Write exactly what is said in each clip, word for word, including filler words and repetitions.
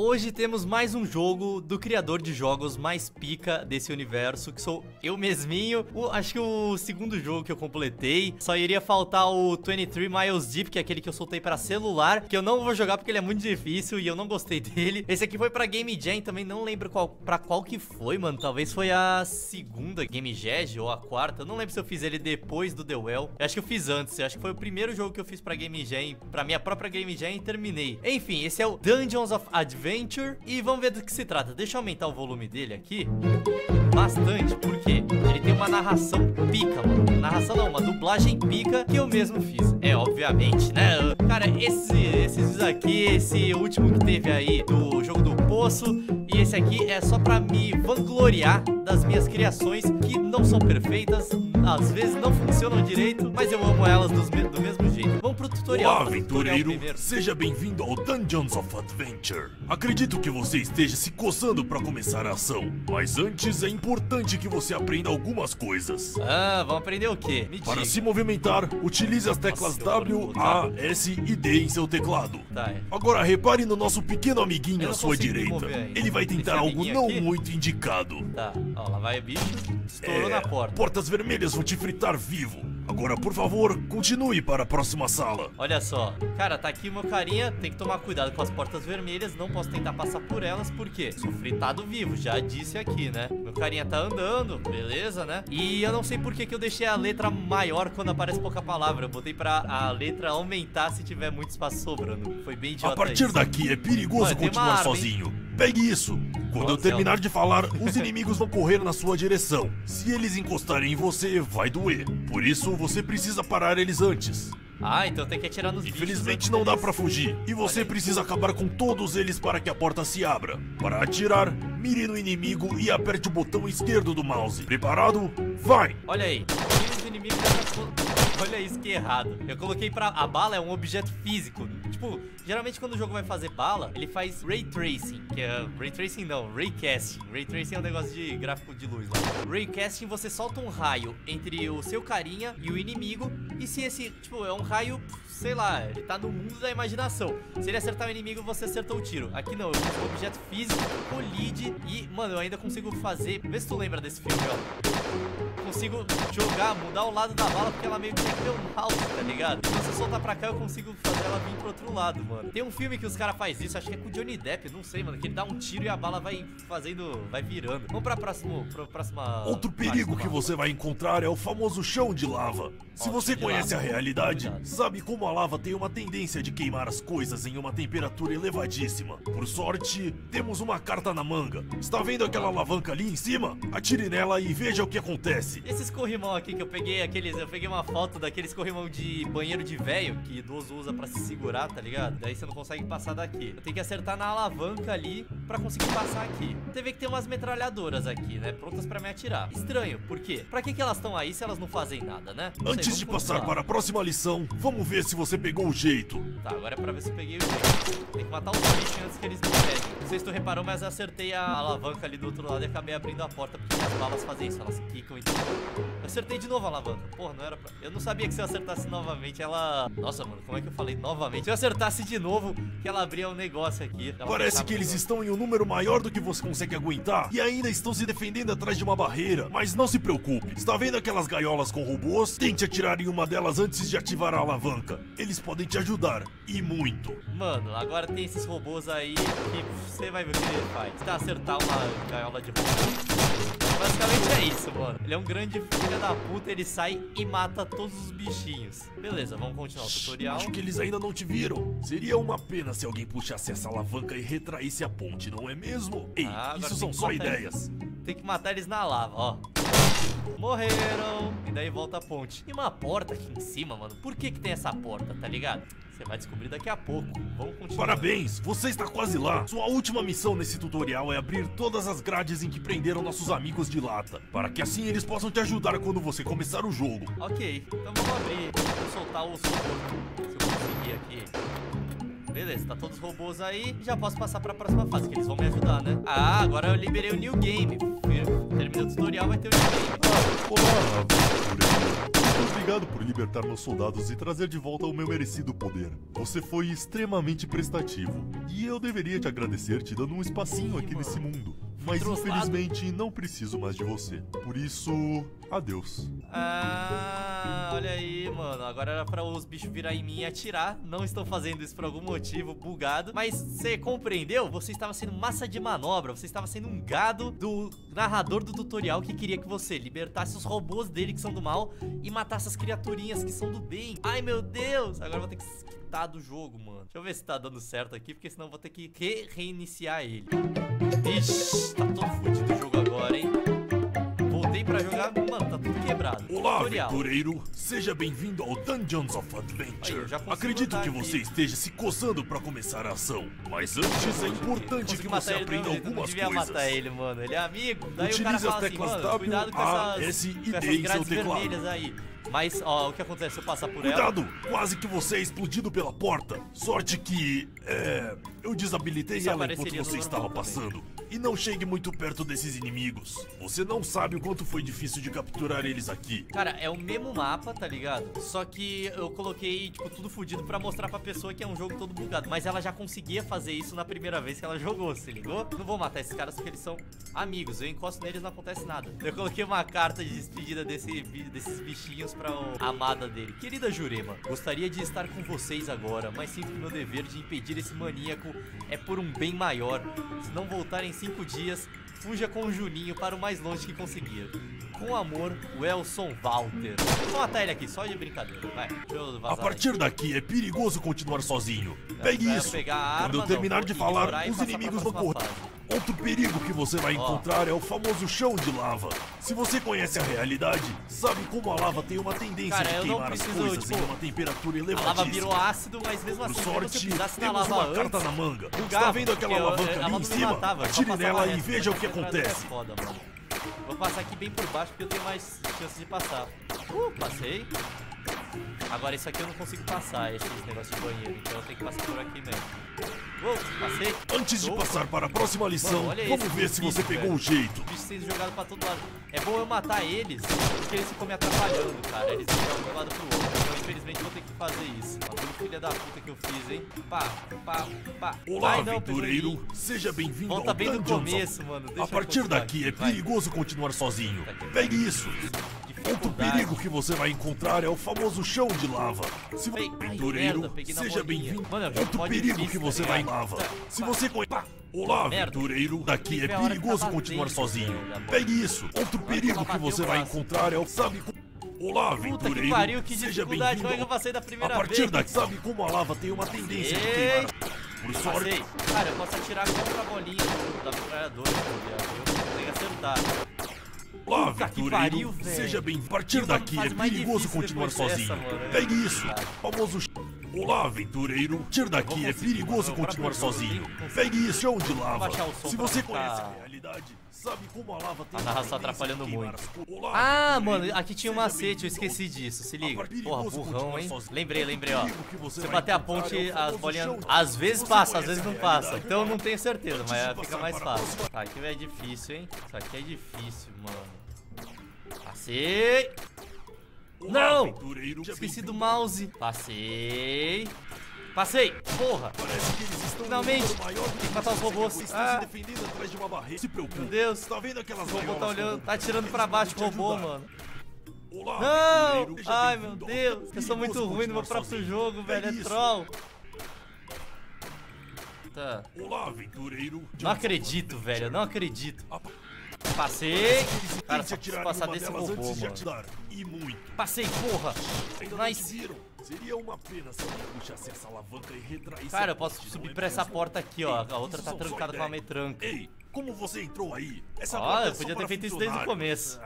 Hoje temos mais um jogo do criador de jogos mais pica desse universo, que sou eu mesminho. O, acho que o segundo jogo que eu completei. Só iria faltar o vinte e três Miles Deep, que é aquele que eu soltei pra celular, que eu não vou jogar porque ele é muito difícil e eu não gostei dele. Esse aqui foi pra Game Jam, também não lembro qual, pra qual que foi, mano. Talvez foi a segunda Game Jam ou a quarta. Eu não lembro se eu fiz ele depois do The Well. Eu acho que eu fiz antes. Eu acho que foi o primeiro jogo que eu fiz pra Game Jam, pra minha própria Game Jam, e terminei. Enfim, esse é o Dungeons of Adventure. E vamos ver do que se trata. Deixa eu aumentar o volume dele aqui bastante, porque ele tem uma narração pica, mano. Narração não, uma dublagem pica que eu mesmo fiz. É, obviamente, né? Cara, esse, esses aqui, esse último que teve aí do jogo do Poço, e esse aqui é só pra me vangloriar das minhas criações, que não são perfeitas, às vezes não funcionam direito, mas eu amo elas dos me do mesmo jeito. Vamos pro tutorial. Olá, aventureiro, tutorial seja bem-vindo ao Dungeons of Adventure. Acredito que você esteja se coçando pra começar a ação, mas antes é importante que você aprenda algumas coisas. Ah, vamos aprender o quê? Me Para diga. se movimentar, utilize as teclas Nossa, W, A, S e D em seu teclado. Tá, é. Agora repare no nosso pequeno amiguinho à sua direita. Ele vai tentar Esse algo não aqui? muito indicado. Tá. Ó, lá vai o bicho, estourou é, na porta. Portas vermelhas vão te fritar vivo. Agora, por favor, continue para a próxima sala. Olha só, cara, tá aqui meu carinha. Tem que tomar cuidado com as portas vermelhas. Não posso tentar passar por elas, porque sou fritado vivo, já disse aqui, né? Meu carinha tá andando, beleza, né? E eu não sei por que que eu deixei a letra maior quando aparece pouca palavra. Eu botei pra a letra aumentar se tiver muito espaço sobrando. Foi bem idiota. A partir isso. daqui é perigoso Mano, continuar arma, sozinho hein? Pegue isso. Quando Nossa, eu terminar eu... de falar, os inimigos vão correr na sua direção. Se eles encostarem em você, vai doer. Por isso, você precisa parar eles antes. Ah, então tem que atirar nos bichos. Infelizmente não dá pra fugir, e você precisa acabar com todos eles para que a porta se abra. Para atirar, mire no inimigo e aperte o botão esquerdo do mouse. Preparado? Vai! Olha aí, os inimigos já... Olha isso que errado. Eu coloquei pra... A bala é um objeto físico. Tipo, geralmente quando o jogo vai fazer bala, ele faz Ray Tracing, que é... Ray Tracing não, Raycasting. Ray Tracing é um negócio de gráfico de luz lá. Raycasting, você solta um raio entre o seu carinha e o inimigo, e se esse, tipo, é um raio, sei lá, ele tá no mundo da imaginação. Se ele acertar o inimigo, você acertou o tiro. Aqui não, eu uso um objeto físico, colide, e, mano, eu ainda consigo fazer... Vê se tu lembra desse filme, ó. Consigo jogar, mudar o lado da bala, porque ela meio que tem que ter um mouse, tá ligado? Se você soltar pra cá, eu consigo fazer ela vir pro outro lado, mano. Tem um filme que os caras fazem isso, acho que é com o Johnny Depp, não sei, mano, que ele dá um tiro e a bala vai fazendo, vai virando. Vamos pra próximo, pra próxima... Outro perigo que você vai encontrar é o famoso chão de lava. Se você conhece a realidade, sabe como a lava tem uma tendência de queimar as coisas em uma temperatura elevadíssima. Por sorte, temos uma carta na manga. Está vendo aquela alavanca ali em cima? Atire nela e veja o que acontece. Esse escorrimão aqui que eu peguei, aqueles, eu peguei uma foto daquele escorrimão de banheiro de velho que idoso usa pra se segurar, tá ligado? Daí você não consegue passar daqui. Eu tenho que acertar na alavanca ali pra conseguir passar aqui. Você vê que tem umas metralhadoras aqui, né? Prontas pra me atirar. Estranho, por quê? Pra que que elas estão aí se elas não fazem nada, né? Não sei, antes de passar continuar. para a próxima lição, vamos ver se você pegou o jeito. Tá, agora é pra ver se eu peguei o jeito. Tem que matar os bichos antes que eles me peguem. Não sei se tu reparou, mas eu acertei a alavanca ali do outro lado e acabei abrindo a porta, porque as balas fazem isso, elas quicam e tudo. Eu acertei de novo a alavanca. Porra, não era pra... Eu não sabia que se eu acertasse novamente, ela... Nossa, mano, como é que eu falei novamente? Se eu acertasse de novo, que ela abria um negócio aqui. Parece que eles estão em um número maior do que você consegue aguentar e ainda estão se defendendo atrás de uma barreira. Mas não se preocupe, está vendo aquelas gaiolas com robôs? Tente atirar em uma delas antes de ativar a alavanca. Eles podem te ajudar, e muito. Mano, agora tem esses robôs aí que você vai ver o que ele faz. Tentar acertar uma gaiola de robôs. Basicamente é isso, mano. Ele é um grande filho da puta, ele sai e mata todos os bichinhos. Beleza, vamos continuar o tutorial. Acho que eles ainda não te viram. Seria uma pena se alguém puxasse essa alavanca e retraísse a ponte, não é mesmo? Ei, ah, isso são só ideias. Eles. Tem que matar eles na lava, ó. Morreram. E daí volta a ponte. E uma porta aqui em cima, mano. Por que que tem essa porta, tá ligado? Você vai descobrir daqui a pouco. Vamos continuar. Parabéns, você está quase lá. Sua última missão nesse tutorial é abrir todas as grades em que prenderam nossos amigos de lata, para que assim eles possam te ajudar quando você começar o jogo. Ok, então vamos abrir. Vou soltar o som. Se eu conseguir aqui. Beleza, tá todos os robôs aí. Já posso passar para a próxima fase, que eles vão me ajudar, né? Ah, agora eu liberei o New Game. Terminei o tutorial, vai ter o New Game. Ah, porra. Obrigado por libertar meus soldados e trazer de volta o meu merecido poder. Você foi extremamente prestativo. E eu deveria te agradecer te dando um espacinho aqui nesse mundo. Mas infelizmente não preciso mais de você. Por isso, adeus. Ah, olha aí, mano. Agora era pra os bichos virar em mim e atirar. Não estou fazendo isso por algum motivo, bugado. Mas você compreendeu? Você estava sendo massa de manobra. Você estava sendo um gado do narrador do tutorial que queria que você libertasse os robôs dele que são do mal e matasse as criaturinhas que são do bem. Ai, meu Deus. Agora eu vou ter que se quitar do jogo, mano. Deixa eu ver se tá dando certo aqui, porque senão eu vou ter que re reiniciar ele. Ixi, tá todo fodido o jogo agora, hein? Voltei pra jogar, mano, tá tudo quebrado. Olá, tutorial. Aventureiro, seja bem-vindo ao Dungeons of Adventure. Aí, Acredito que aqui. você esteja se coçando pra começar a ação. Mas antes é importante que você aprenda algumas coisas. Eu devia matar ele, mano, ele é amigo. Daí Utilize o cara fala as teclas assim, mano, cuidado com essas, com essas grades vermelhas aí. Mas, ó, o que acontece se eu passar por Cuidado, ela? Cuidado! Quase que você é explodido pela porta. Sorte que, é... eu desabilitei Isso ela enquanto você estava passando. Também. E não chegue muito perto desses inimigos. Você não sabe o quanto foi difícil de capturar eles aqui. Cara, é o mesmo mapa, tá ligado? Só que eu coloquei, tipo, tudo fodido pra mostrar pra pessoa que é um jogo todo bugado. Mas ela já conseguia fazer isso na primeira vez que ela jogou, se ligou? Não vou matar esses caras porque eles são amigos. Eu encosto neles e não acontece nada. Eu coloquei uma carta de despedida desse, desses bichinhos pra a amada dele. Querida Jurema, gostaria de estar com vocês agora, mas sinto que meu dever de impedir esse maníaco é por um bem maior. Se não voltar em cinco dias, fuja com o Juninho para o mais longe que conseguir. Com amor, Welson Walter. Vou matar ele aqui, só de brincadeira. Vai, deixa eu vazar. A partir aqui. daqui é perigoso continuar sozinho. Pegue isso. Pegar a arma, Quando eu terminar não, de falar, os inimigos vão correr. Outro perigo que você vai encontrar oh. é o famoso chão de lava. Se você conhece a realidade, sabe como a lava tem uma tendência Cara, de queimar preciso, as coisas tipo, em uma temperatura elevadíssima. A lava virou ácido, mas mesmo assim, por sorte, você na temos lava uma antes, carta na manga. Bugava, Está vendo aquela alavanca eu, eu, ali em cima? Matava, Atire nela e veja o que acontece. Foda, mano. Vou passar aqui bem por baixo, porque eu tenho mais chance de passar. Uh, passei. Agora isso aqui eu não consigo passar, esse negócio de banheiro, então eu tenho que passar por aqui mesmo. Uou, passei. Antes de Uou. passar para a próxima lição, Mano, vamos ver bicho, se você velho. pegou o jeito. Bicho sendo jogado pra todo lado. É bom eu matar eles, porque eles ficam me atrapalhando, cara. Eles ficam de um lado pro outro. Então, infelizmente, vou ter que fazer isso. Ó, filha da puta que eu fiz, hein? Pá, pá, pá. Olá, Ai, não, aventureiro. Seja bem-vindo ao bem Dungeons. Começo, mano. Deixa a partir daqui aqui. é perigoso Vai. continuar sozinho. Tá Pegue isso. Outro perigo que você vai encontrar é o famoso chão de lava. Se você é aventureiro, seja bem-vindo. Outro perigo que você vai em lava. Se você conhece... Olá, aventureiro, daqui é perigoso continuar sozinho. Pegue isso. Outro perigo que você vai encontrar é o... Sabe... Olá, aventureiro, seja bem-vindo. A partir daqui, sabe como a lava tem uma tendência de queimar. Por sorte... Cara, eu posso atirar contra a bolinha da metralhadora. Eu tenho que acertar. Olá, aventureiro, seja bem-vindo. A partir daqui é perigoso continuar sozinho. Pegue isso, famoso... Olá, aventureiro, partir daqui é perigoso continuar sozinho. Pegue isso, chão de lava. Se você conhece a realidade, sabe como a lava tem... A narração atrapalhando muito. Ah, mano, aqui tinha um macete, eu esqueci disso, se liga. Porra, burrão, hein? Lembrei, lembrei, ó. Você bater a ponte, as bolinhas... Às vezes passa, às vezes não passa. Então eu não tenho certeza, mas fica mais fácil. Tá, aqui é difícil, hein? Isso aqui é difícil, mano. Passei. Não! Esqueci do mouse. Passei. Passei. Porra. Finalmente. Tem que matar os robôs. Ah. Meu Deus. O robô tá olhando. Tá atirando pra baixo o robô, mano. Não! Ai, meu Deus. Eu sou muito ruim no meu próprio jogo, velho. É troll. Tá. Não acredito, velho. Eu não acredito. Passei. Cara, só preciso passar desse robô, mano. E muito. Passei, porra. Nice. Seria uma pena se alguém puxasse essa alavanca e retraísse. Cara, eu posso subir pra essa porta aqui, ó. A outra tá trancada com uma metranca. Ei, como você entrou aí? Essa porta é só para funcionários. Ó, eu podia ter feito isso desde o começo.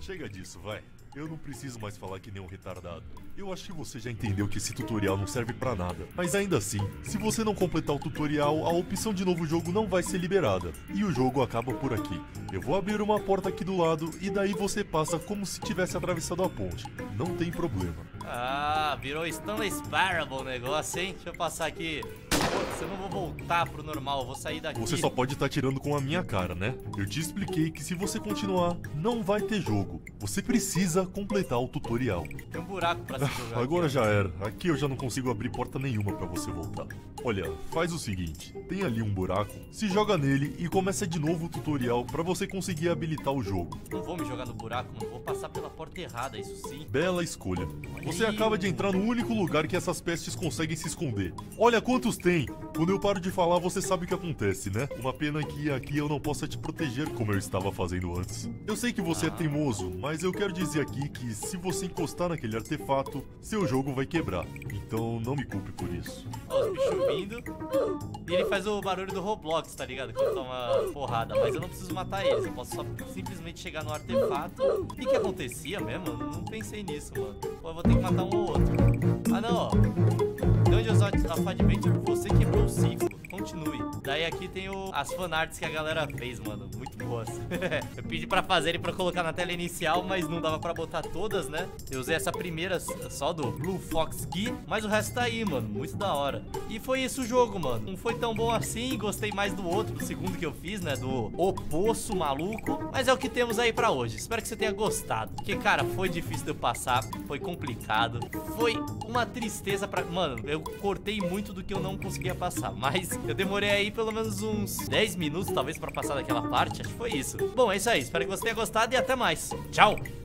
Chega disso, vai. Eu não preciso mais falar que nem um retardado. Eu acho que você já entendeu que esse tutorial não serve pra nada. Mas ainda assim, se você não completar o tutorial, a opção de novo jogo não vai ser liberada. E o jogo acaba por aqui. Eu vou abrir uma porta aqui do lado e daí você passa como se tivesse atravessado a ponte. Não tem problema. Ah, virou Stanley Sparable o negócio, hein? Deixa eu passar aqui. Putz, eu não vou voltar pro normal, eu vou sair daqui. Você só pode estar tirando com a minha cara, né? Eu te expliquei que se você continuar, não vai ter jogo. Você precisa completar o tutorial. Tem um buraco pra se jogar. Agora aqui, já era. Aqui eu já não consigo abrir porta nenhuma pra você voltar. Olha, faz o seguinte. Tem ali um buraco, se joga nele e começa de novo o tutorial pra você conseguir habilitar o jogo. Não vou me jogar no buraco, mano. Vou passar pela porta errada, isso sim. Bela escolha. Você Ih. acaba de entrar no único lugar que essas pestes conseguem se esconder. Olha quantos tem. Quando eu paro de falar, você sabe o que acontece, né? Uma pena que aqui eu não possa te proteger como eu estava fazendo antes. Eu sei que você ah. é teimoso, mas eu quero dizer aqui que se você encostar naquele artefato, seu jogo vai quebrar. Então não me culpe por isso. Ó, os bichos vindo. E ele faz o barulho do Roblox, tá ligado? Que dá uma porrada. Mas eu não preciso matar eles. Eu posso só simplesmente chegar no artefato. O que que acontecia mesmo? Eu não pensei nisso, mano. Pô, eu vou ter que matar um ou outro. Ah, não, ó. Dungeons of Adventure, você quebrou o ciclo. Continue. Daí aqui tem o, as fanarts que a galera fez, mano. Muito boas. Eu pedi pra fazerem pra colocar na tela inicial, mas não dava pra botar todas, né? Eu usei essa primeira só do Blue Fox Geek, mas o resto tá aí, mano. Muito da hora. E foi isso o jogo, mano. Não foi tão bom assim. Gostei mais do outro, do segundo que eu fiz, né? Do O Poço Maluco. Mas é o que temos aí pra hoje. Espero que você tenha gostado. Porque, cara, foi difícil de eu passar. Foi complicado. Foi uma tristeza pra... Mano, eu cortei muito do que eu não conseguia passar, mas eu demorei aí pelo menos uns dez minutos, talvez, pra passar daquela parte. Acho que foi isso. Bom, é isso aí. Espero que você tenha gostado e até mais. Tchau!